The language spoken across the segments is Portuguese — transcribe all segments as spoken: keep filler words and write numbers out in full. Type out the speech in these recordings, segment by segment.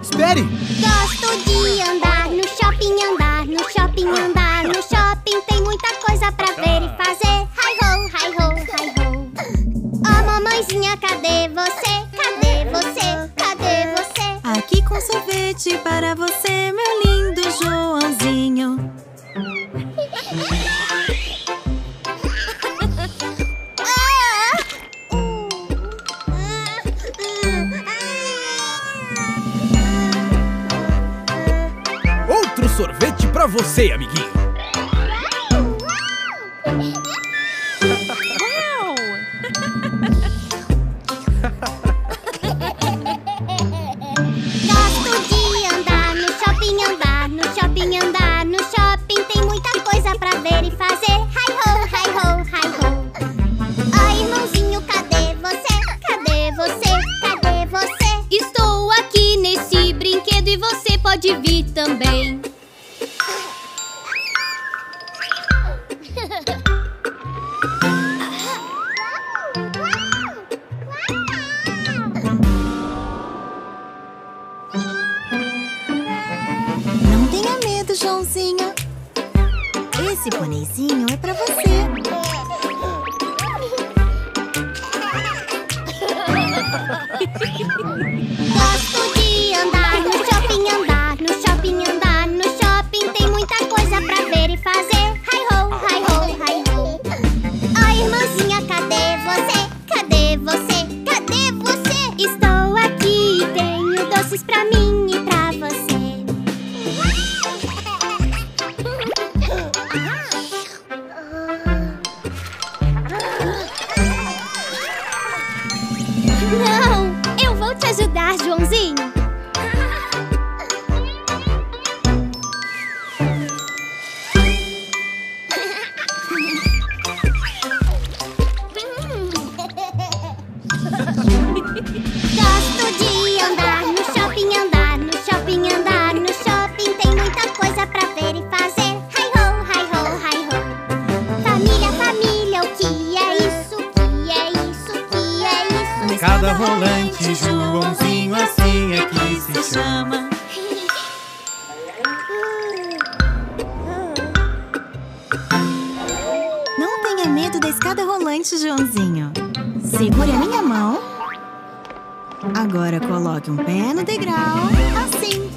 Espere! Gosto de andar no shopping, andar no shopping, andar no shopping. Tem muita coisa pra ver e fazer. Hi-ho, hi-ho, hi-ho. Ó, mamãezinha, cadê você? Cadê você? Cadê você? Aqui com sorvete para você, meu lindo Joãozinho. Sorvete pra você, amiguinho. Uau! Gosto de andar no shopping, andar no shopping, andar no shopping. Tem muita coisa pra ver e fazer. Hi-ho, hi-ho, hi-ho. Ó, irmãozinho, cadê você? Cadê você? Cadê você? Estou aqui nesse brinquedo e você pode vir também. Esse bonezinho é pra você. Gosto de andar no shopping, andar no shopping, andar no shopping. Tem muita coisa pra ver e fazer. Hi-ho, hi-ho, hi-ho. Ó, irmãzinha, cadê você? Cadê você? Cadê você? Estou aqui e tenho doces pra mim e pra você. Ajudar, Joãozinho? Gosto de andar no shopping, andar no shopping, andar no shopping. Tem muita coisa pra ver e fazer. Hi-ho, hi-ho, hi-ho. Família, família, o que é isso? O que é isso? O que é isso? Escada rolante, João. Assim é que se chama. Não tenha medo da escada rolante, Joãozinho. Segure a minha mão. Agora coloque um pé no degrau. Assim.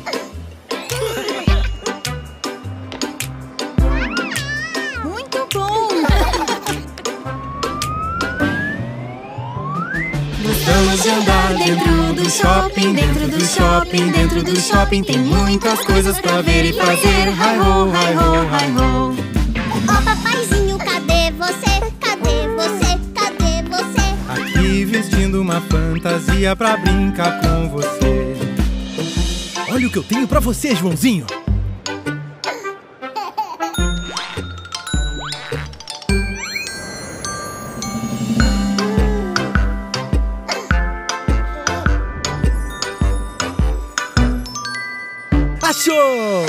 Muito bom! Gostamos de andar dentro do shopping, dentro do shopping, dentro do shopping. Tem muitas coisas pra ver e fazer. Hi-ho, hi-ho, hi-ho. Ó, papaizinho, cadê você? Cadê você? Cadê você? Aqui vestindo uma fantasia pra brincar com você. Olha o que eu tenho pra você, Joãozinho. Achou!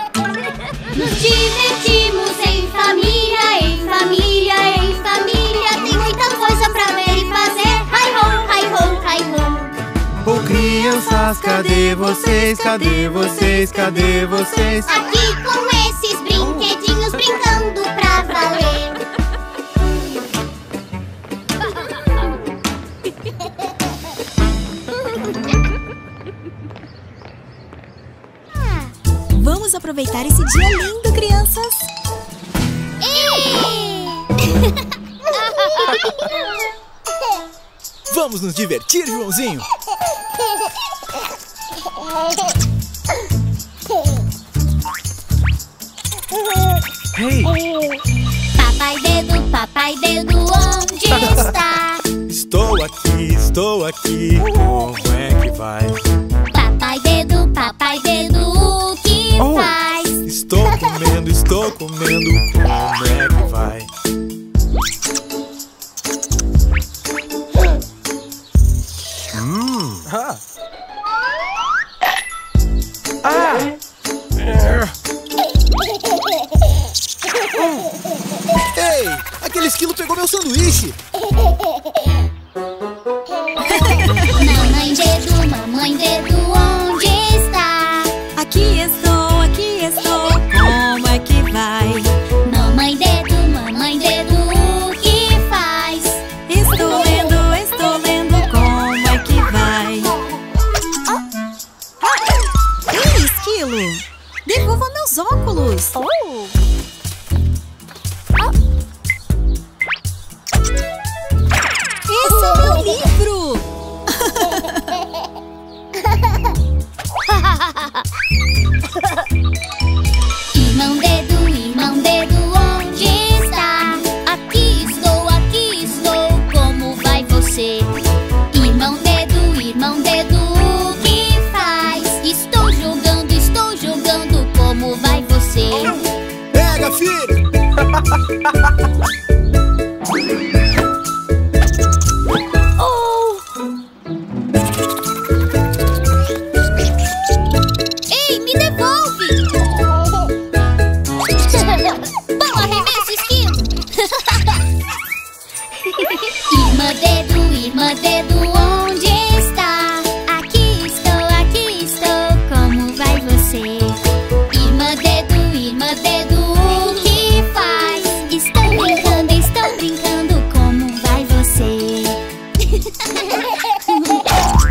Nos divertimos em família, em família, em família. Tem muita coisa pra ver e fazer. Hi-ho, hi-ho, hi-ho. Ô crianças, cadê vocês? Cadê vocês? Cadê vocês? Aqui com esses brinquedinhos brincando pra valer. Vamos aproveitar esse dia lindo, crianças! Vamos nos divertir, Joãozinho! Hey. Papai dedo, papai dedo, onde está? Estou aqui, estou aqui, como é que vai? Papai dedo, papai dedo, oh, estou comendo, estou comendo, como é que vai? Hum. Ah. Ah. É. Ei, aquele esquilo pegou meu sanduíche. Mamãe Dedo, mamãe Dedo, onde está? Aqui estou, aqui estou, como é que vai? Mamãe Dedo, mamãe Dedo, o que faz? Estou lendo, estou lendo, como é que vai? Ei, esquilo, devolva meus óculos. Oh! Oh! Ei, me devolve! Bola, arremesso, esquilo! Irmã Dedo, irmã Dedo, onde está? Aqui estou, aqui estou, como vai você? Irmã Dedo, irmã Dedo,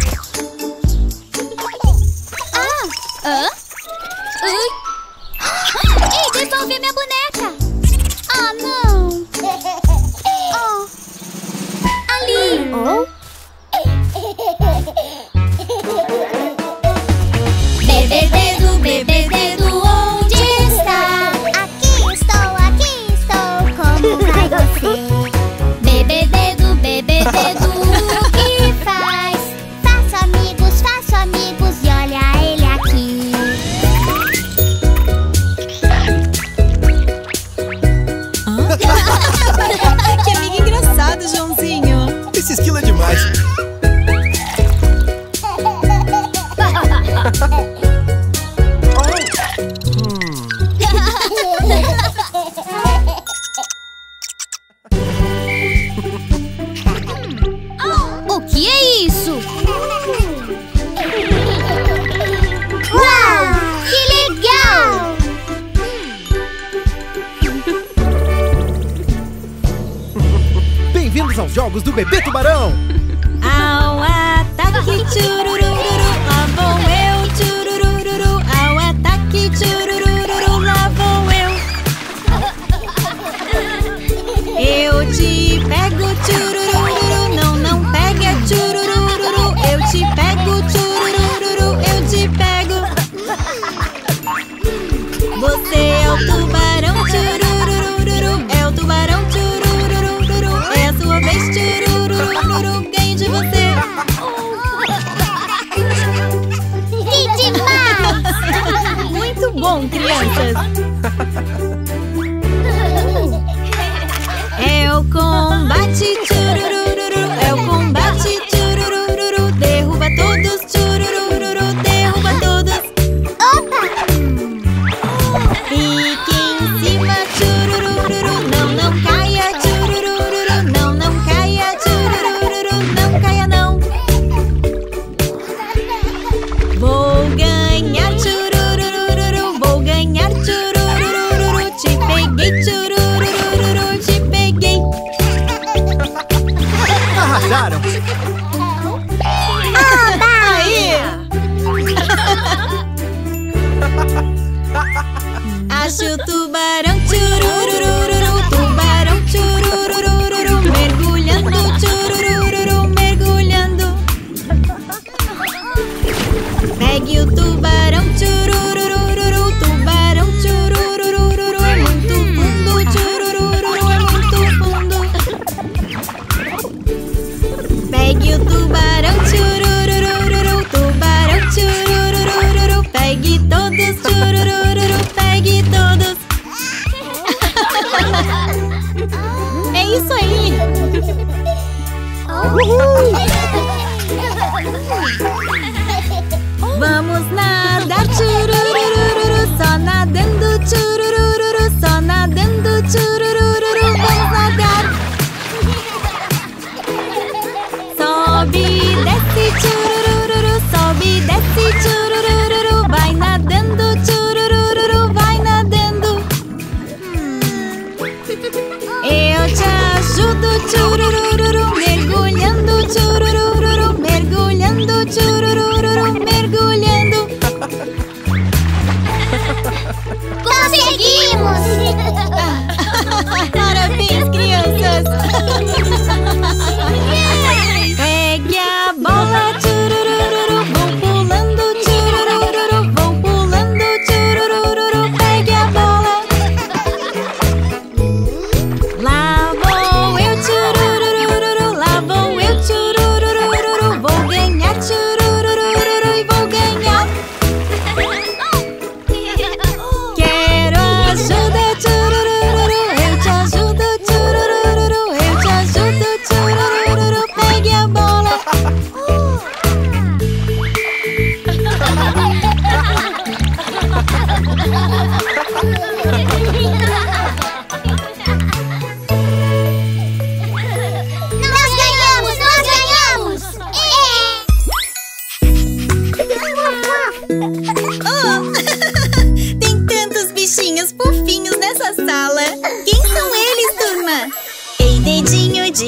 jogos do Bebê Tubarão. Ao ataque, tchururururu, lá vou eu, tchururururu. Ao ataque, tchururururu, lá vou eu. Eu te pego, tchururururu, não, não pega, tchururururu. Eu te pego, tchururururu, eu te pego. Você é o tubarão, tchururururu, é o tubarão, tchururururu. Tchururururu, ganho de você.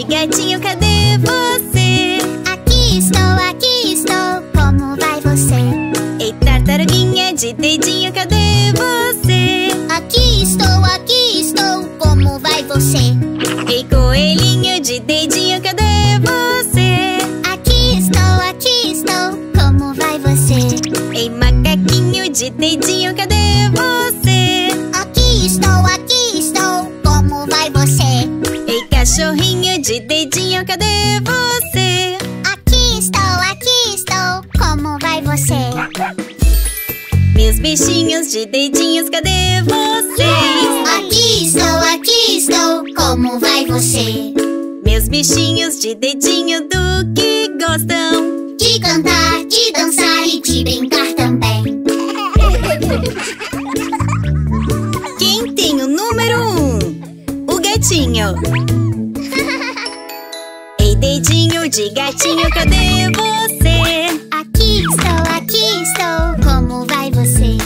Oi, gatinho, cadê você? Aqui estou, aqui estou, como vai você? Ei, tartaruguinha de dedinho, cadê você? Aqui estou, aqui estou, como vai você? Ei, coelhinho de dedinho, cadê você? Aqui estou, aqui estou, como vai você? Ei, macaquinho de dedinho, cadê você? Aqui estou, aqui estou, como vai você? Ei, cachorrinho de dedinho, cadê você? Aqui estou, aqui estou, como vai você? Meus bichinhos de dedinhos, cadê você? Yeah! Aqui estou, aqui estou, como vai você? Meus bichinhos de dedinho do que gostam? De cantar, de dançar e de brincar também. Quem tem o número um? O gatinho. Ei, dedinho de gatinho, cadê você? Aqui estou, aqui estou, como vai você?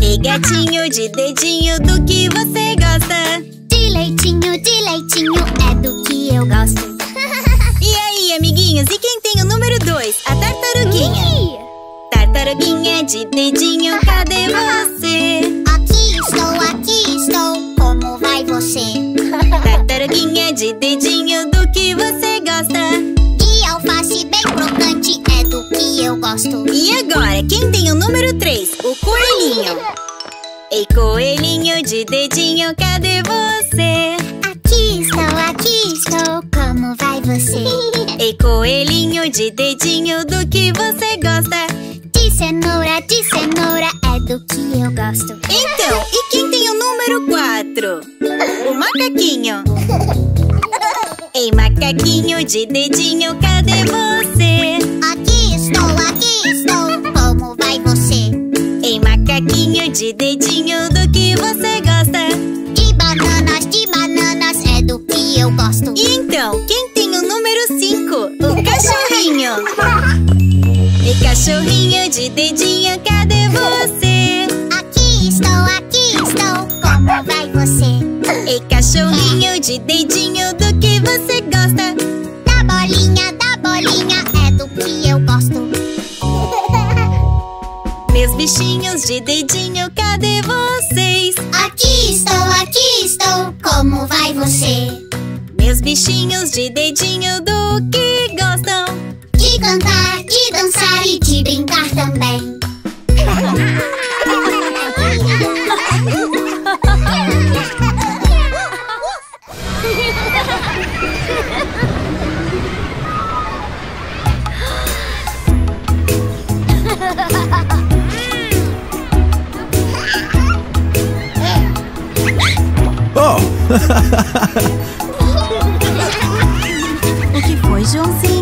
Ei, gatinho de dedinho, do que você gosta? De leitinho, de leitinho, é do que eu gosto. E aí, amiguinhos, e quem tem o número dois? A tartaruguinha. Tartaruguinha de dedinho, cadê você? Aqui estou, aqui estou, como vai você? Tartaruguinha de dedinho, do que você gosta? De alface bem crocante, é do que eu gosto. E agora, quem tem o número três? O coelhinho. Ei, coelhinho de dedinho, cadê você? Aqui estou, aqui estou, como vai você? Ei, coelhinho de dedinho, do que você gosta? De cenoura, de cenoura, é do que eu gosto. Então, e quem tem o número quatro? O macaquinho. Ei, macaquinho de dedinho, cadê você? Aqui estou, aqui estou, como vai você? Ei, macaquinho de dedinho, do que você gosta? De bananas, de bananas, é do que eu gosto. E então, quem tem o número cinco? O cachorrinho. E cachorrinho de dedinho, cadê você? Aqui estou, aqui estou, como vai você? E cachorrinho de dedinho, do que você gosta? Da bolinha, da bolinha, é do que eu gosto. Meus bichinhos de dedinho, cadê vocês? Aqui estou, aqui estou, como vai você? Meus bichinhos de dedinho, do que gostam? De cantar, de dançar e de brincar também. Oh! O que foi, Joãozinho?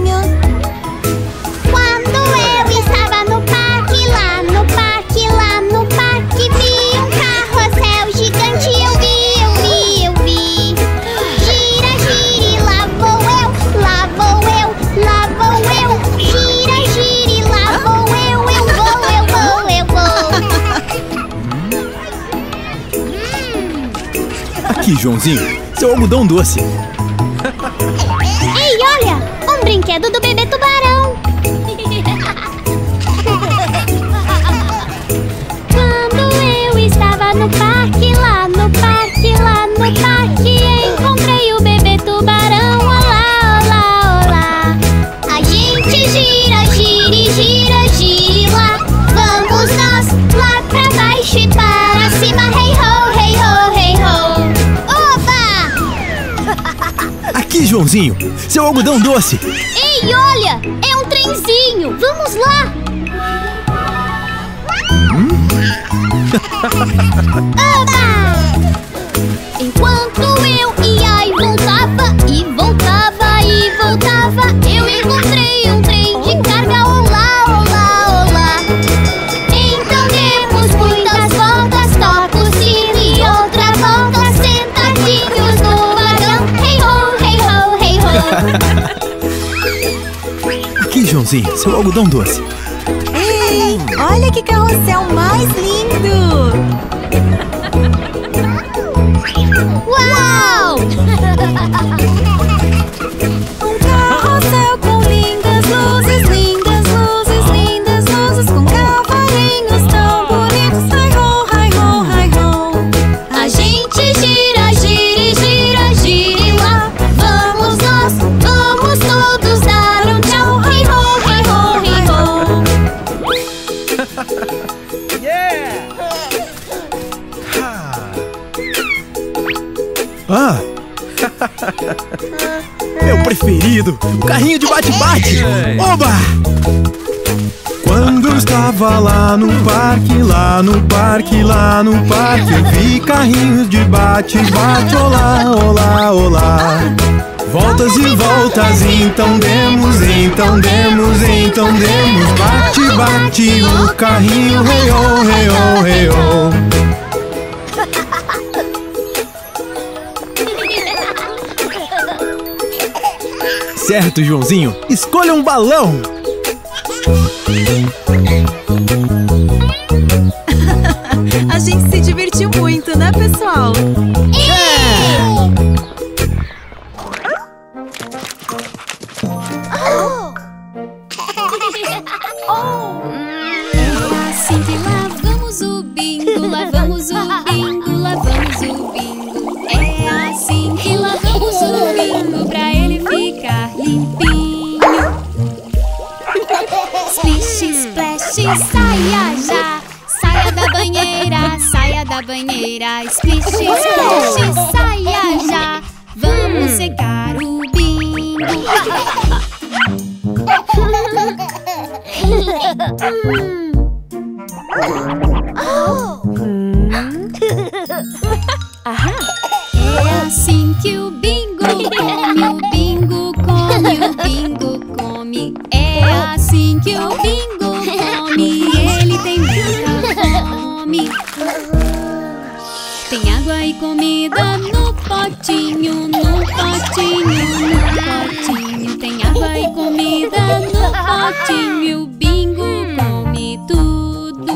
Aqui, Joãozinho, seu algodão doce. Ei, olha! Um brinquedo do Bebê Tubarão. Quando eu estava no parque, lá no parque, lá no parque, encontrei o Bebê Tubarão. Olá, olá, olá. A gente gira, gira, gira, gira lá. Vamos nós lá pra baixo e para cima. Hey ho, hey ho, hey ho. Aqui, Joãozinho, seu algodão doce. Ei, olha, é um trenzinho. Vamos lá. Hum? Oba! Enquanto eu ia e voltava, e voltava, e voltava, eu encontrei um trem de carga. Olá, olá, olá. Então demos muitas voltas, toca o sino e outra volta, sentadinhos no vagão. Hey ho! Aqui, Joãozinho, seu algodão doce. Ei, olha que carrossel mais lindo! Uau! show! Um carrossel com lindas luzes, lindas luzes, lindas luzes, com cavalinhos tão bonitos. Hi-ho, hi-ho, hi-ho. A gente gira, gira e gira, gira e lá vamos nós, vamos todos dar um tchau. Hi-ho, hi-ho, hi-ho. Yeah! Ah, meu preferido, o carrinho de bate-bate. Oba! Quando estava lá no parque, lá no parque, lá no parque, eu vi carrinhos de bate-bate. Olá, olá, olá. Voltas e voltas, então demos, então demos, então demos. Bate-bate, o carrinho, reô, reô, reô. Certo, Joãozinho, escolha um balão! A gente se divertiu muito, né, pessoal? Assim que lá vamos o bingo, lá vamos o bingo, lá vamos o bingo. É assim que lá vamos o bingo pra ele ficar limpinho. Splish, splash, saia já, saia da banheira, saia da banheira. Splish, splash, saia já, vamos secar o bingo. É assim que o bingo come o bingo. O bingo come, é assim que o bingo come. Ele tem muita fome. Tem água e comida no potinho, no potinho, no potinho. Tem água e comida no potinho. O bingo come tudo.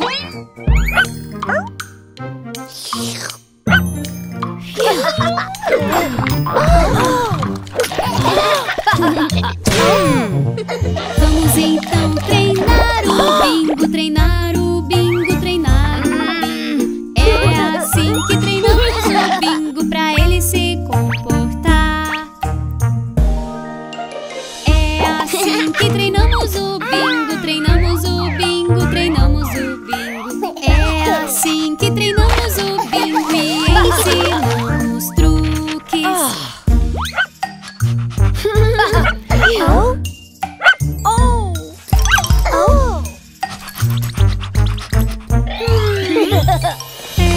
Vamos então treinar o bingo, treinar o bingo, treinar o bingo. É assim que treinamos o bingo pra ele se comportar. É assim que treinamos o bingo, treinamos o bingo, treinamos o bingo. É assim que treinamos o bingo e ensinamos truques. Oh, oh, oh. É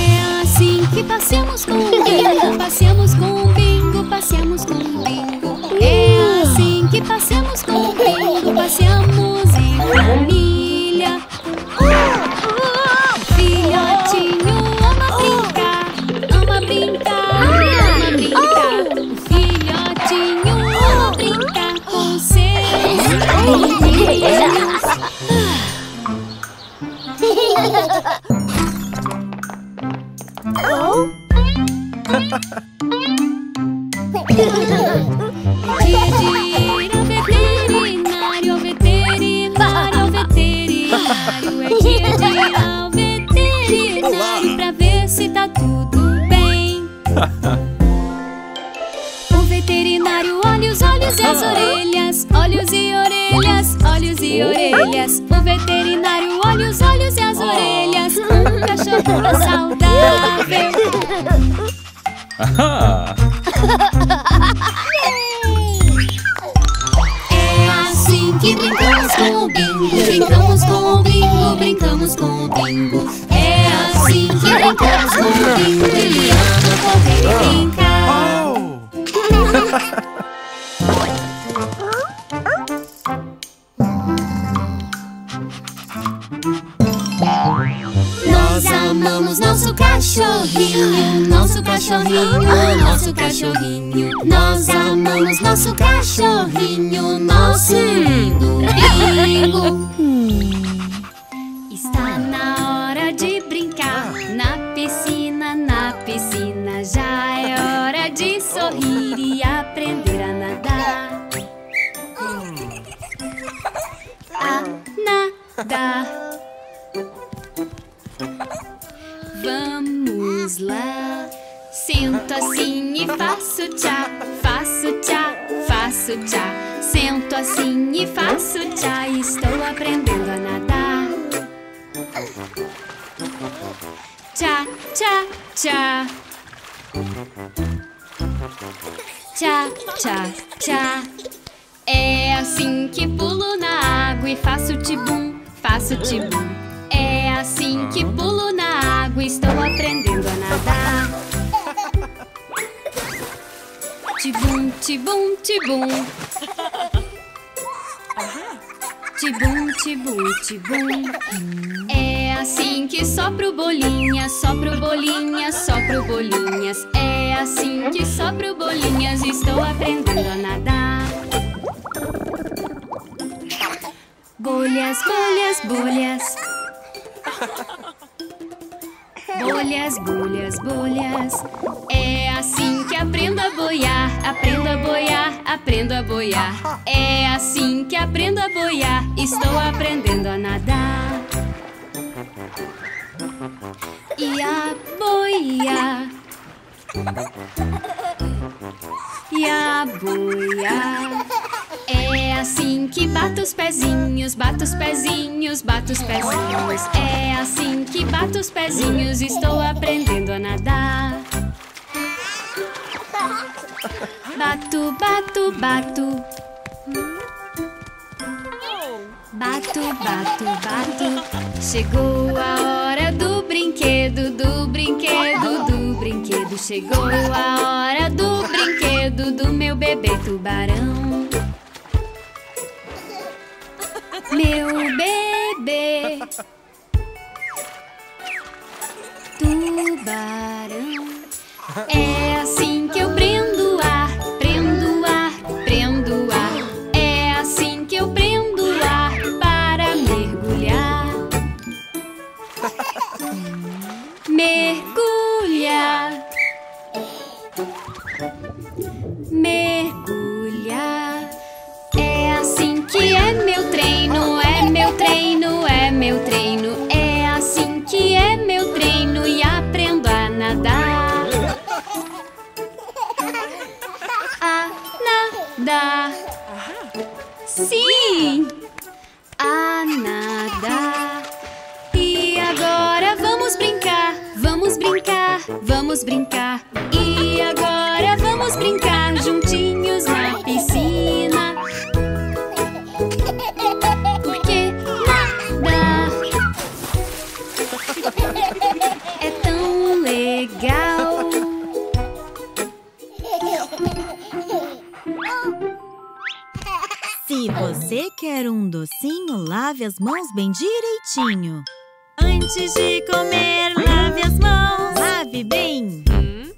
assim que passeamos com o bingo, passeamos com o bingo, passeamos com o bingo. É assim que passeamos com o bingo, passeamos em família. Filhotinho ama brincar, ama brincar, ama brincar. O filhotinho brincar com seus amiguinhos. Pedir ao veterinário, ao veterinário, ao veterinário. É pedir ao veterinário pra ver se tá tudo bem. Olha os olhos e as orelhas, olhos e orelhas, olhos e orelhas. O veterinário olha os olhos e as orelhas. Um cachorro saudável. É assim que brincamos com o bingo, brincamos com o bingo, brincamos com o bingo. É assim que brincamos com o bingo, ele ama correr e brincar. Nós amamos nosso cachorrinho, nosso cachorrinho, nosso cachorrinho. Nós amamos nosso cachorrinho, nosso lindo bingo. Está na hora de brincar, na piscina, na piscina já é hora de sorrir. dá. Vamos lá. Sento assim e faço tchá, faço tchá, faço tchá. Sento assim e faço tchá, estou aprendendo a nadar. Tchá, tchá, tchá. Tchá, tchá, tchá. É assim que pulo na água e faço tibum, faço tibum. É assim que pulo na água e estou aprendendo a nadar. Tibum, tibum, tibum. Tibum, tibum, tibum. É assim que sopro bolinhas, sopro bolinhas, sopro bolinhas. É assim que sopro bolinhas, estou aprendendo a nadar. Bolhas, bolhas, bolhas. Bolhas, bolhas, bolhas. É assim que aprendo a boiar, aprendo a boiar, aprendo a boiar. É assim que aprendo a boiar, estou aprendendo a nadar. E a boiar. E a boiar. É assim que bato os pezinhos, bato os pezinhos, bato os pezinhos. É assim que bato os pezinhos, estou aprendendo a nadar. Bato, bato, bato. Bato, bato, bato. Chegou a hora do brinquedo, do brinquedo, do brinquedo. Chegou a hora do brinquedo do meu bebê tubarão. Meu bebê tubarão. É assim que eu prendo o ar, prendo o ar, prendo o ar. É assim que eu prendo o ar para mergulhar. Mergulhar. Mergulhar. É assim que é meu treino, é meu treino, é meu treino. É assim que é meu treino e aprendo a nadar. A nadar. Sim! A nadar. E agora vamos brincar, vamos brincar, vamos brincar. E agora vamos brincar juntinhos na piscina. Porque nadar é tão legal. Se você quer um docinho, lave as mãos bem direitinho. Antes de comer, lave as mãos. Lave bem.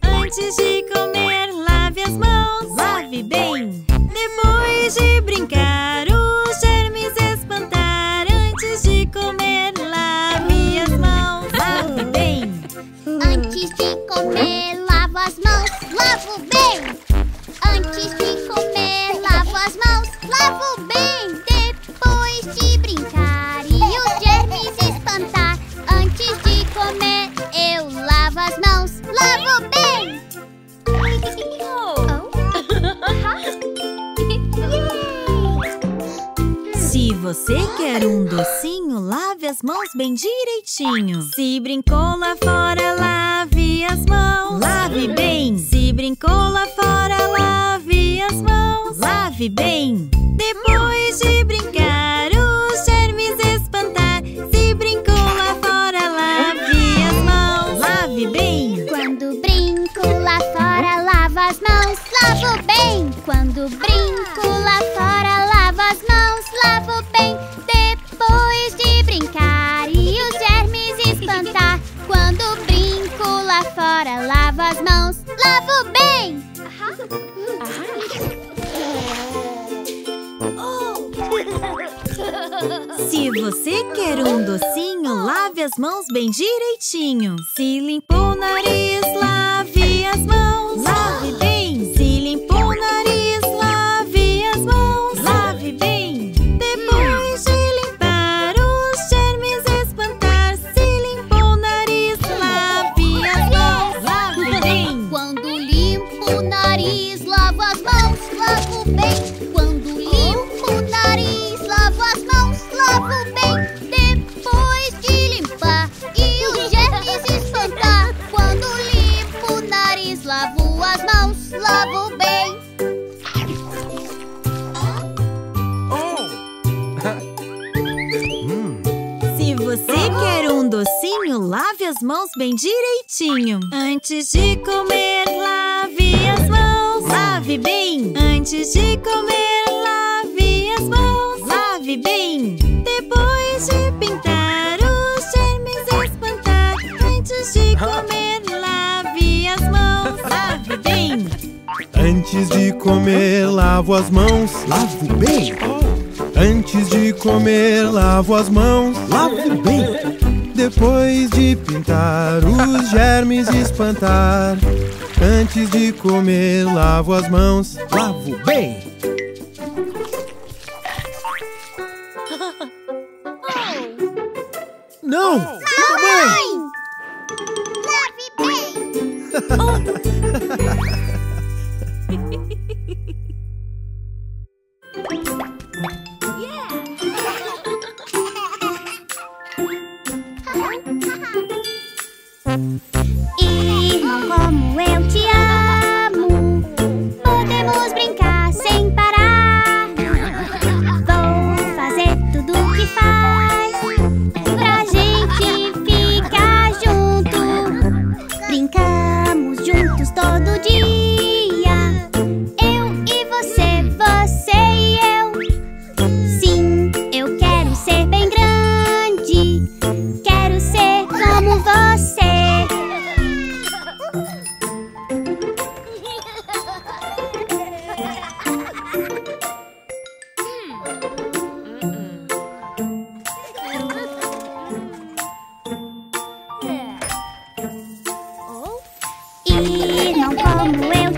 Antes de comer, lave as mãos. Lave bem. Depois de brincar, os germes espantar. Antes de comer, lave as mãos. Lave bem. Antes de comer, lavo as mãos. Lavo bem. Antes de comer, lavo as mãos. Lavo bem. Depois de brincar e os germes espantar. Antes de comer, eu lavo as mãos. Lavo bem. Se você quer um docinho, lave as mãos bem direitinho. Se brincou lá fora, lave as mãos. Lave bem. Se brincou lá fora, lave as mãos. Lave bem. Depois de brincar, os germes espantar. Se brincou lá fora, lave as mãos. Lave bem. Quando brinco lá fora, lavo as mãos. Lavo bem. Quando brinco lá fora, lavo as mãos. Lavo bem. Depois de brincar e os germes espantar. Quando brinco lá fora, lavo as mãos. Lavo bem. Se você quer um docinho, lave as mãos bem direitinho. Se limpou o nariz, lave as mãos. Lave bem. Se limpou o nariz, lave as mãos. Lave bem. Depois de limpar os docinho, lave as mãos bem direitinho. Antes de comer, lave as mãos. Lave bem. Antes de comer, lave as mãos. Lave bem. Depois de pintar os germes, espantar. Antes de comer, lave as mãos. Lave bem. Antes de comer, lavo as mãos. Lavo bem. Antes de comer, lavo as mãos. Lavo bem. Depois de pintar os germes e espantar. Antes de comer, lavo as mãos. Lavo bem. Não! Mamãe! Lave bem! Irmão, como eu te amo, podemos brincar sem parar. Vou fazer tudo o que faz pra gente ficar junto. Brincamos juntos todo dia, eu e você, você e eu. Sim, eu quero ser bem grande, quero ser como você. Irmão, como eu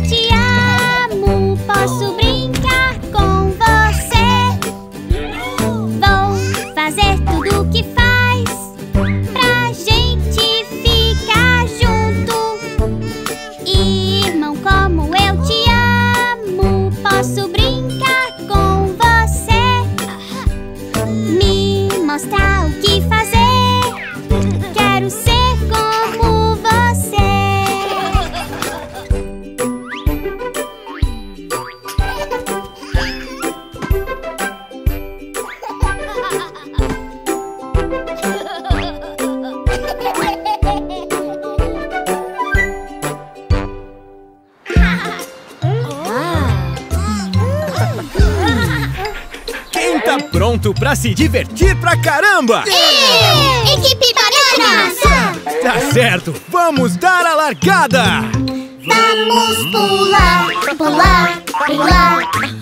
te amo, posso brincar. Pronto pra se divertir pra caramba! Sim! Equipe Banana! Tá certo! Vamos dar a largada! Vamos pular, pular, pular!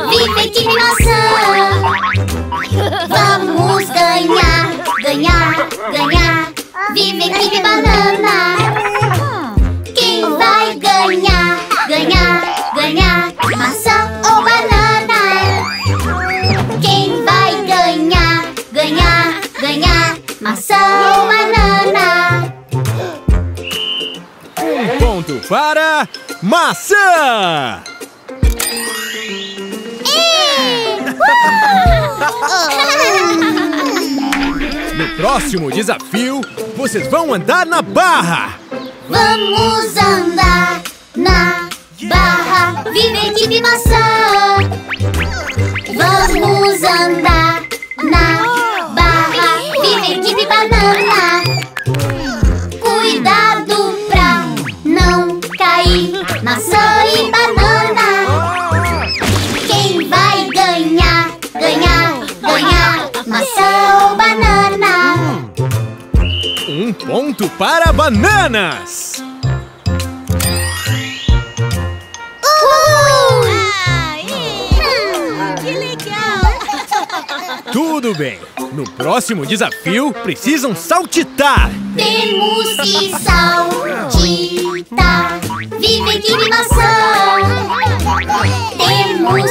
Viva a equipe maçã! Vamos ganhar, ganhar, ganhar! Viva a equipe banana! Quem vai ganhar, ganhar, ganhar? Maçã ou banana? Quem vai ganhar, ganhar, ganhar? Maçã ou banana? Um ponto para maçã! No próximo desafio, vocês vão andar na barra! Vamos andar na barra! Viva a equipe maçã! Vamos andar na barra! Viva a equipe banana! Cuidado pra não cair! Maçã e banana! Quem vai ganhar, ganhar, ganhar? Maçã ou banana? Um ponto para bananas! Uhul! Uhul! Que legal! Tudo bem! No próximo desafio, precisam saltitar! Temos que saltitar! Viva a equipe maçã! Temos que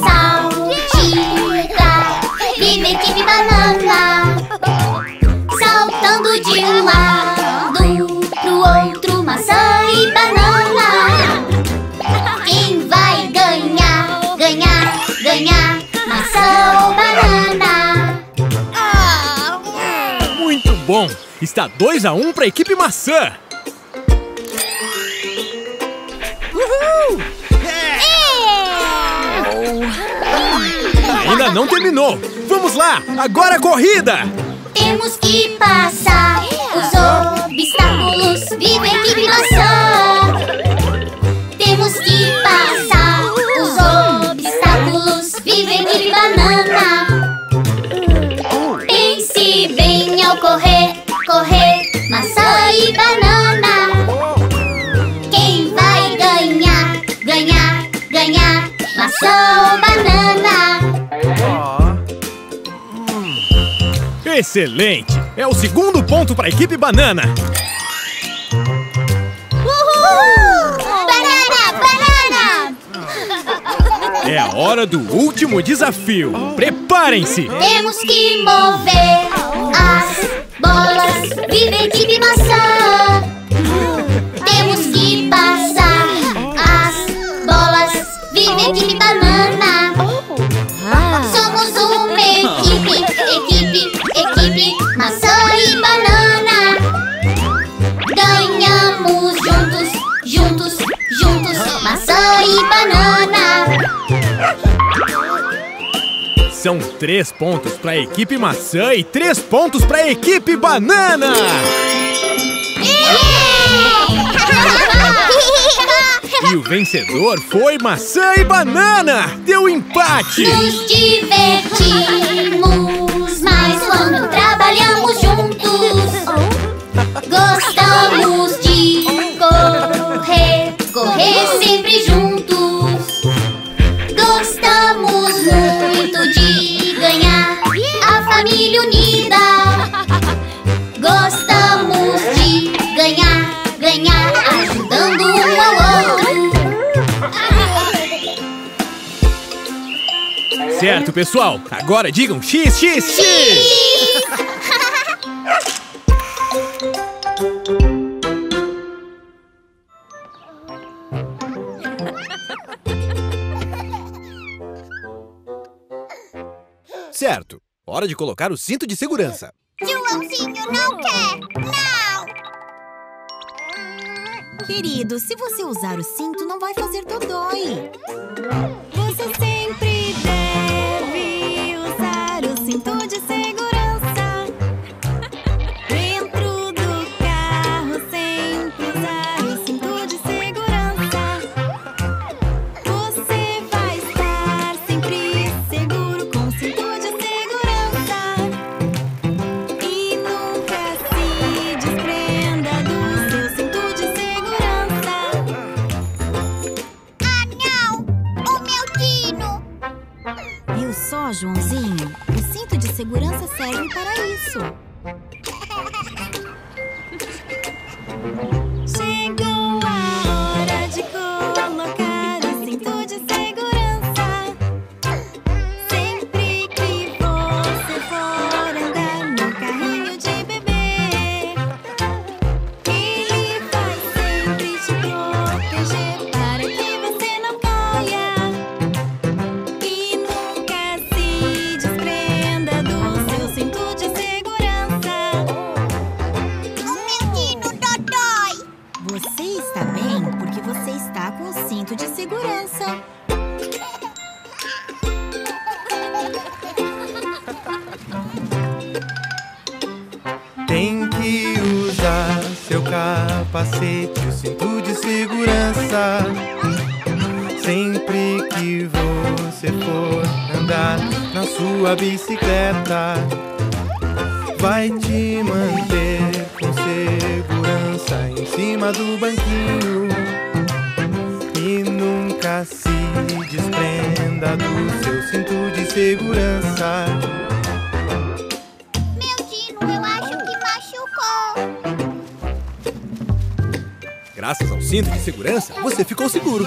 saltitar! Viva a equipe banana! Saltando de um lado pro outro, maçã e banana. Quem vai ganhar, ganhar, ganhar? Maçã ou banana? Muito bom! Está dois a um para a equipe maçã. Uhul! É. Ainda não terminou! Vamos lá! Agora a corrida! Temos que passar os obstáculos, viva a equipe maçã! Temos que passar os obstáculos, viva a equipe banana! Pense bem ao correr, correr, maçã e banana! Quem vai ganhar, ganhar, ganhar? Maçã ou banana? Excelente! É o segundo ponto para a equipe banana! Uhul! Banana! Banana! É a hora do último desafio! Preparem-se! Temos que mover as bolas! Viva a equipe maçã! Temos que passar as bolas! Viva a equipe banana! Somos uma equipe, equipe, equipe, maçã e banana. Ganhamos juntos, juntos, juntos, maçã e banana. São três pontos para a equipe maçã e três pontos para a equipe banana. E o vencedor foi maçã e banana! Deu empate! Nos divertimos mais quando trabalhamos juntos. Gostamos de correr, correr sempre juntos. Gostamos muito de ganhar, a família unida. Gostamos de ganhar, ganhar, ajudando um ao outro. Certo, pessoal. Agora digam X, X, X. X. Certo. Hora de colocar o cinto de segurança. Joãozinho não quer. Não. Querido, se você usar o cinto, não vai fazer dodói. Você sempre deve usar o cinto de segurança. Dentro do carro, sempre usar o cinto de segurança. Você vai estar sempre seguro com o cinto de segurança. Ó, Joãozinho, o cinto de segurança serve para isso. Chegou a hora de colocar o cinto de segurança. Sempre que você for andar no carrinho de bebê, ele vai sempre te proteger para que você não caia. E nunca se desprenda do seu cinto de segurança. O menino Dodói! Você está bem porque você está com o cinto de segurança. Tem que usar seu capacete, o cinto de segurança. Sempre que você for andar na sua bicicleta, vai te manter com segurança em cima do banquinho. E nunca se desprenda do seu cinto de segurança. Meu tiro, eu acho que machucou. Graças ao cinto de segurança, você ficou seguro.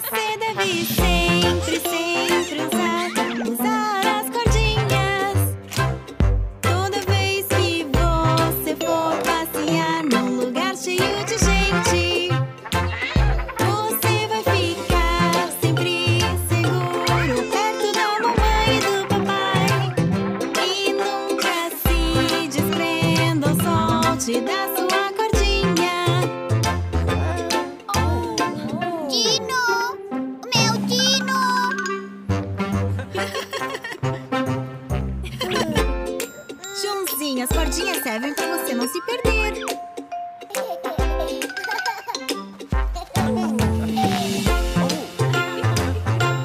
Você deve sempre, sempre usar, usar as cordinhas. Toda vez que você for passear num lugar cheio de gente, você vai ficar sempre seguro perto da mamãe e do papai. E nunca se desprenda ou solte da sua cordinha. Dino! Meu Dino! Joãozinho, as cordinhas servem para você não se perder.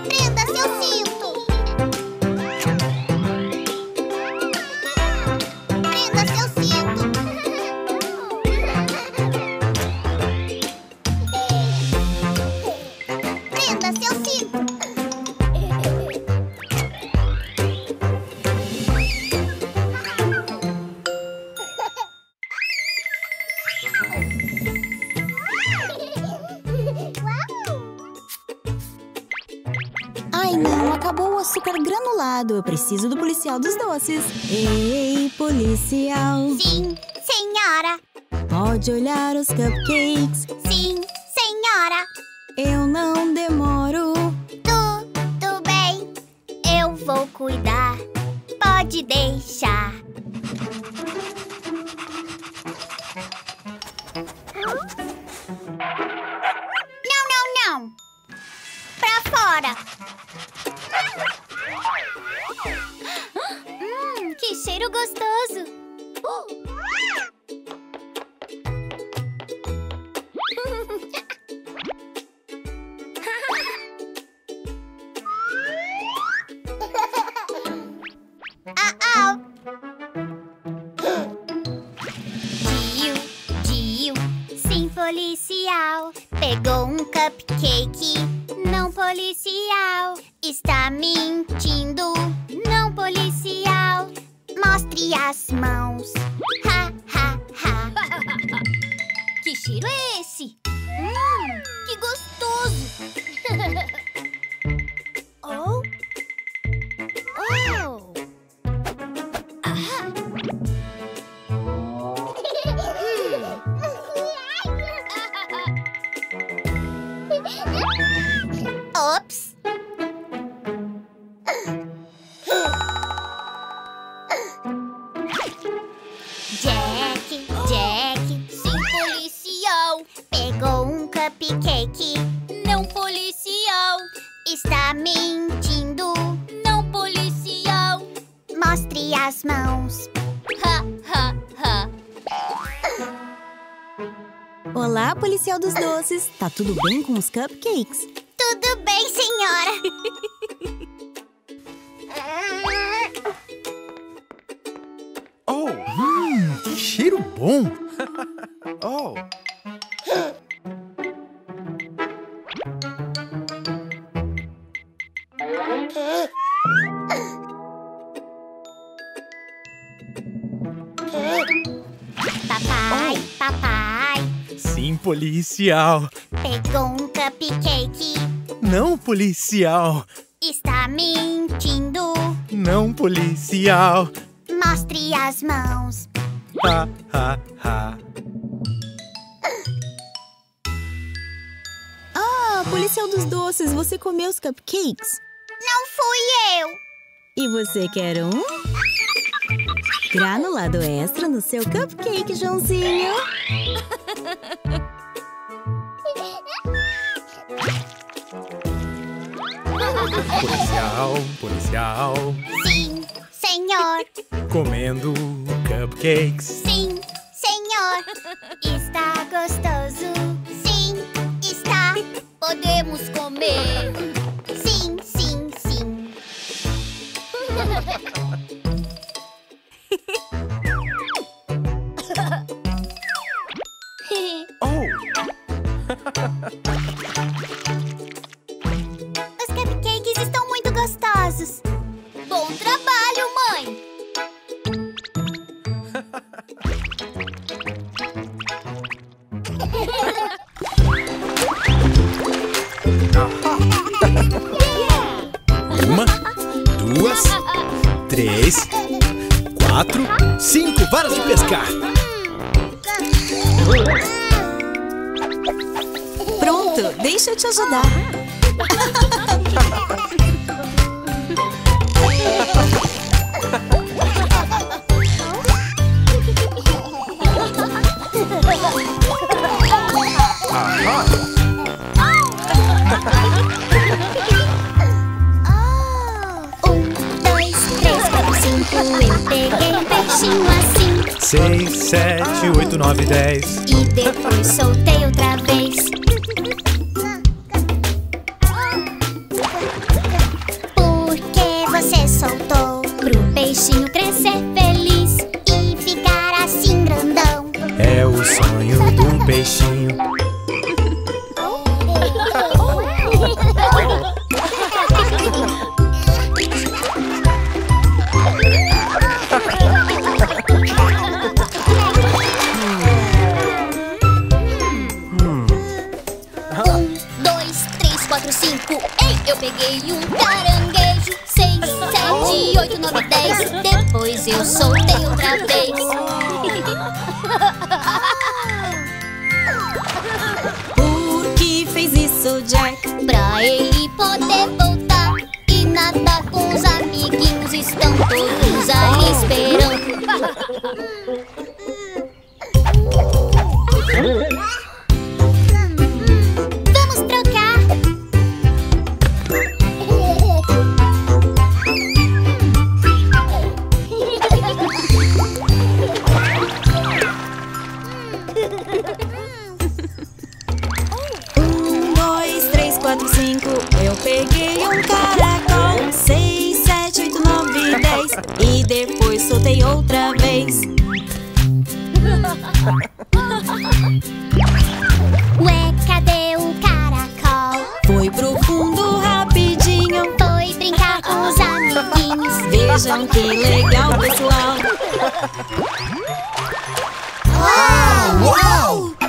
Prenda seu cinto! Prenda seu cinto! Prenda seu cinto! Ai não, acabou o açúcar granulado. Eu preciso do policial dos doces. Ei, policial, Sim, senhora! pode olhar os cupcakes. Sim, senhora! Eu não demoro. Tudo bem, eu vou cuidar. Pode deixar. Não, não, não! Pra fora! Hum, que cheiro gostoso! Ah, ah! Tio, tio, sim, policial. Pegou um cupcake, não, policial. Está mentindo, não, policial. Mostre as mãos. Ha, ha, ha. Que cheiro é esse? Hum, que gostoso! Oh! Oh! Ops! Jack, Jack, sim, policial. Pegou um cupcake, não, policial. Está mentindo, não, policial. Mostre as mãos. Ha, ha, ha. Olá, policial dos doces. Tá tudo bem com os cupcakes? Tudo bem, senhora. Oh, hum, que cheiro bom! Oh! policial. Pegou um cupcake. Não, policial. Está mentindo. Não, policial. Mostre as mãos. Ha, ha, ha. Ah, policial dos doces, você comeu os cupcakes? Não fui eu. E você quer um? Granulado extra no seu cupcake, Joãozinho. Policial, policial. Sim, senhor. Comendo cupcakes. Sim, senhor. Está gostoso. Sim, está. Podemos comer. Sim, sim, sim. Oh. Os cupcakes estão muito gostosos. Bom trabalho, mãe. Uma, duas, três, quatro, cinco varas de pescar. Pronto, deixa eu te ajudar. Eu peguei um peixinho assim. Seis, sete, oito, nove, dez. E depois soltei outra vez. Por que você soltou? Pro peixinho crescer feliz e ficar assim grandão. É o sonho do peixinho. Peguei um caranguejo. Seis, sete, oito, nove, dez. Depois eu soltei outra vez. Por que fez isso, Jack? Pra ele poder voltar e nadar com os amiguinhos. Estão todos ali esperando. Eu peguei um caracol. Seis, sete, oito, nove, dez. E depois soltei outra vez. Ué, cadê o caracol? Foi pro fundo rapidinho. Foi brincar com os amiguinhos. Vejam que legal, pessoal. Uau! Uau!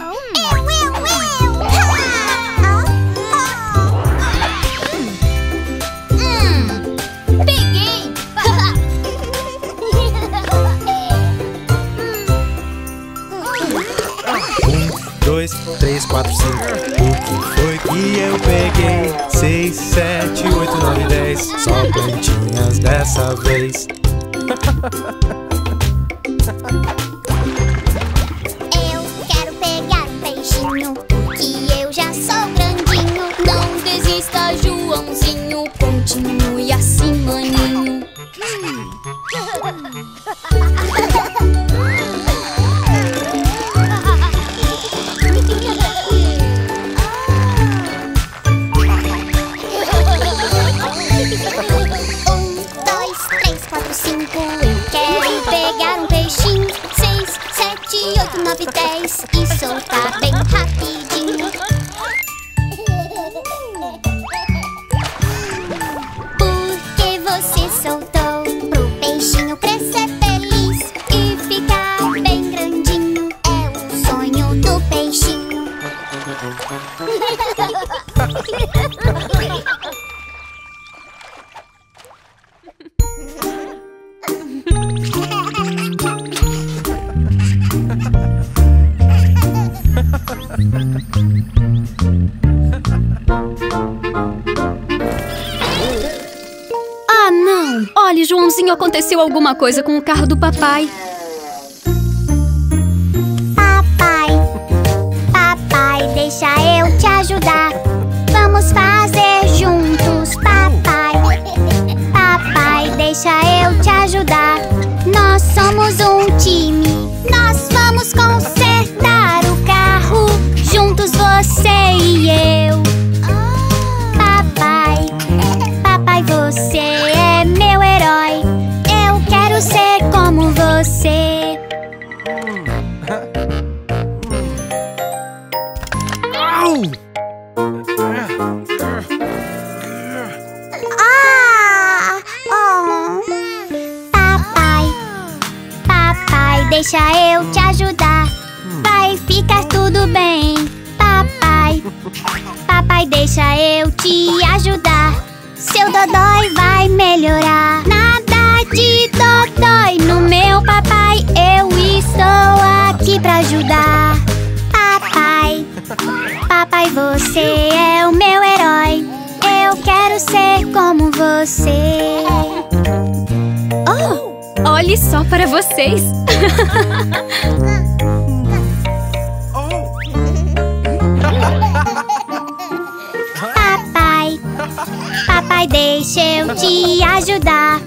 dois, três, quatro, cinco. O que foi que eu peguei? seis, sete, oito, nove, dez. Só plantinhas dessa vez. Eu quero pegar um peixinho, que eu já sou grandinho. Não desista, Joãozinho. Continue assim, maninho. seis, sete, oito, nove, dez. E soltar bem rapidinho. Por que você soltou? Pro peixinho crescer feliz e ficar bem grandinho. É o sonho do peixinho. Ah, não! Olha, Joãozinho, aconteceu alguma coisa com o carro do papai. Papai, papai, deixa eu te ajudar. Vamos fazer juntos, papai. Papai, deixa eu te ajudar. Nós somos um time. Nós vamos consertar o carro. Juntos você e eu. Papai, papai, você é meu herói. Eu quero ser como você. Deixa eu te ajudar, vai ficar tudo bem, papai. Papai, deixa eu te ajudar, seu dodói vai melhorar. Nada de dodói no meu papai, eu estou aqui pra ajudar. Papai, papai, você é o meu herói, eu quero ser como você. Oh! Olhe só para vocês! Papai, papai, deixa eu te ajudar.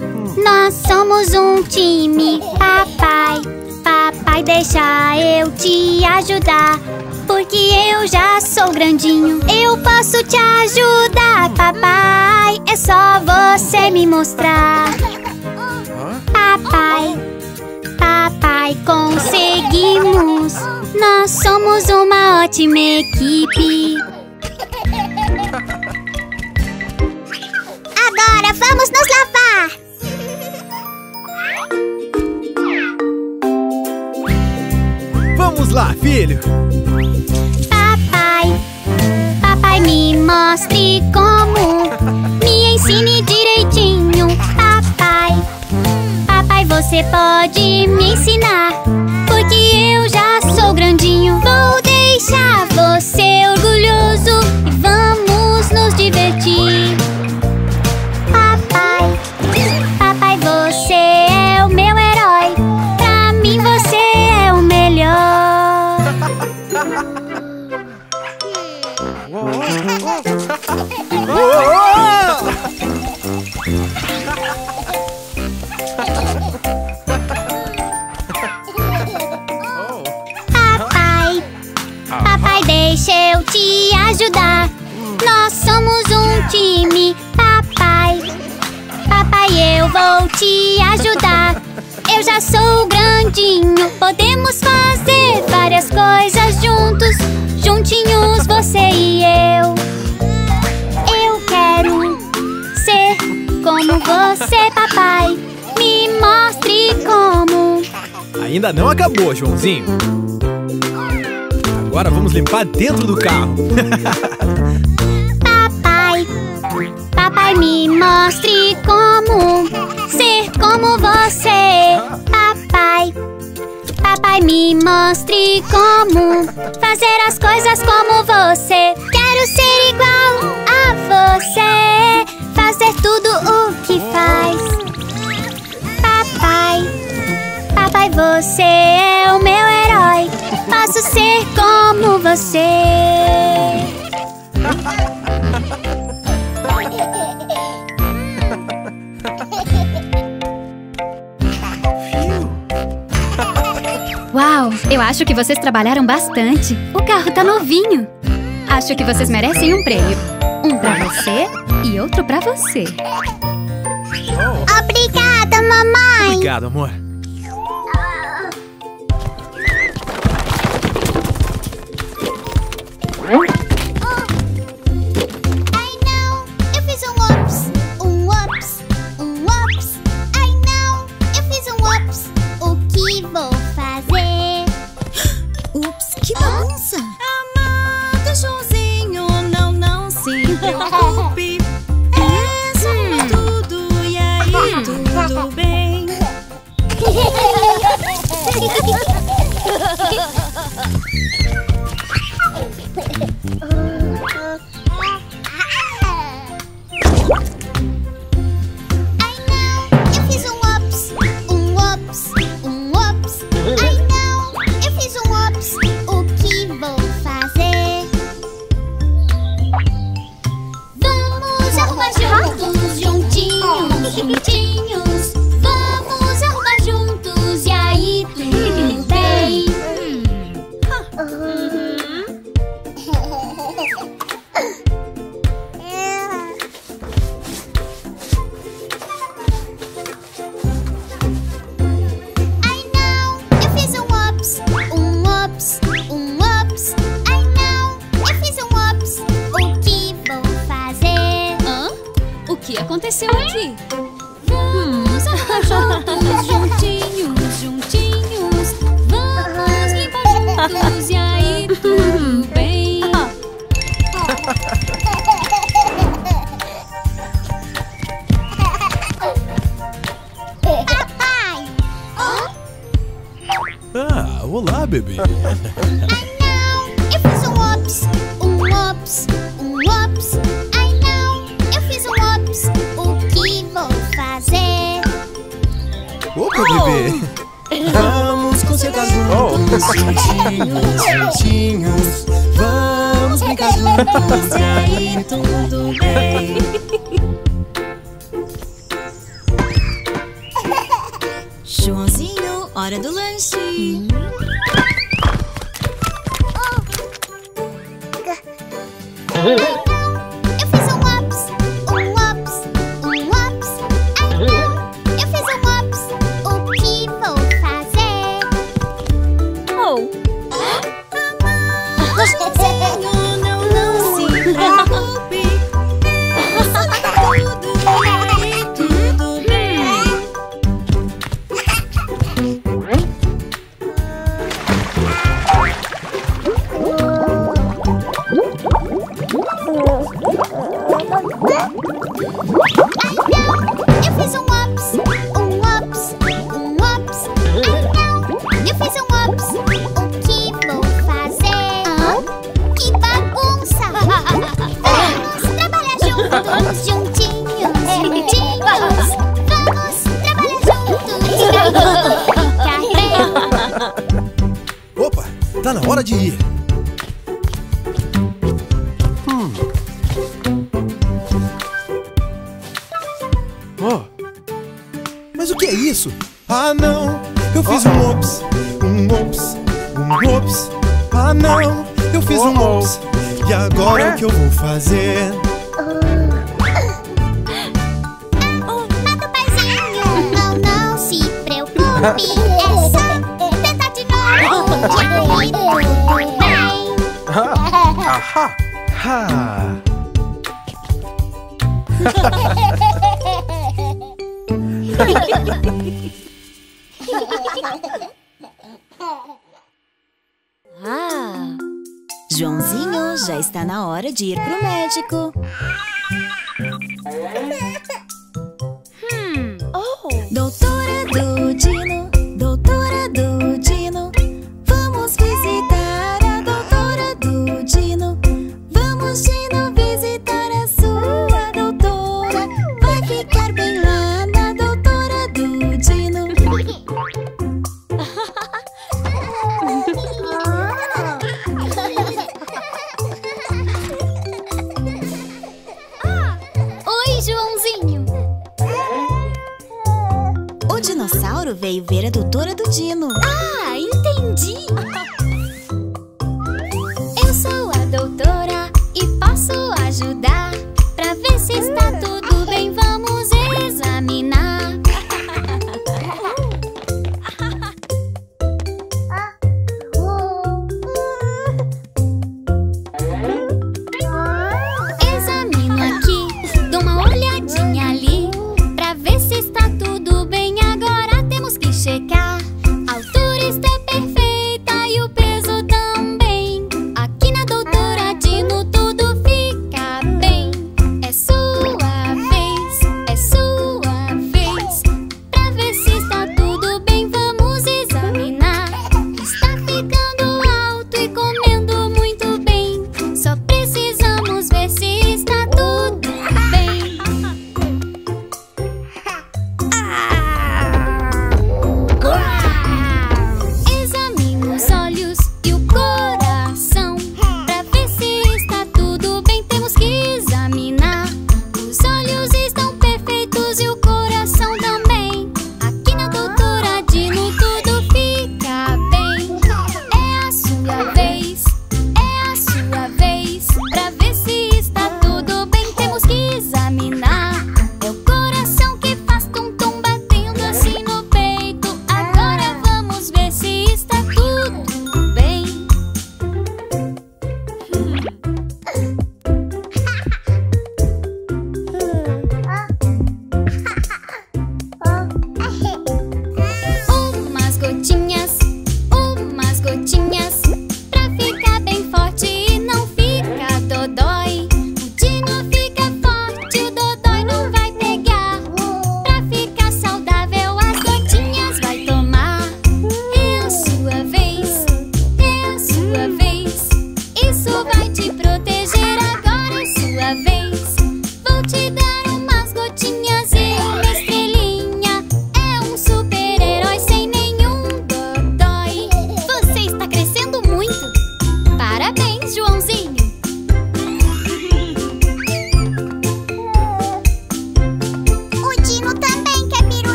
Nós somos um time, papai. Papai, deixa eu te ajudar. Porque eu já sou grandinho. Eu posso te ajudar, papai. É só você me mostrar. Papai, papai, conseguimos. Nós somos uma ótima equipe. Agora vamos nos lavar. Vamos lá, filho. Papai, papai, me mostre como. Me ensine direitinho, papai. Você pode me ensinar, porque eu já sou grandinho. Vou deixar você orgulhoso e vamos nos divertir. Papai, papai, você é o meu herói. Pra mim você é o melhor. Deixa eu te ajudar. Nós somos um time, papai. Papai, eu vou te ajudar. Eu já sou grandinho. Podemos fazer várias coisas juntos. Juntinhos, você e eu. Eu quero ser como você, papai. Me mostre como. Ainda não acabou, Joãozinho. Agora vamos limpar dentro do carro. Papai, papai, me mostre como ser como você. Papai, papai, me mostre como fazer as coisas como você. Quero ser igual a você, fazer tudo o que faz. Papai, papai, você é o meu herói. Posso ser como você. Uau, eu acho que vocês trabalharam bastante. O carro tá novinho. Acho que vocês merecem um prêmio. Um pra você e outro pra você. Obrigada, mamãe. Obrigado, amor. Oh, I know, eu fiz um ups, um ups, um ups. I know, eu fiz um ups. O que vou fazer? Ups, que bagunça! Amado Joãozinho, não, não se preocupe. É só tudo e aí tudo bem. aqui. Vamos andar juntos, juntinhos, juntinhos. Vamos limpar juntos e aí tudo bem. Papai! Ah, olá, bebê. Bebê. Vamos consertar juntos, juntinhos, juntinhos. Vamos brincar juntos e aí tudo bem. Joãozinho, hora do lanche. Ah, Joãozinho já está na hora de ir pro médico. Hum. Oh. Doutora Dudino, doutora Dudino, vamos visitar a doutora Dudino. Vamos de novo visitar a sua doutora. Vai ficar bem lá na doutora Dudino. Veio ver a doutora Dudino. Ah!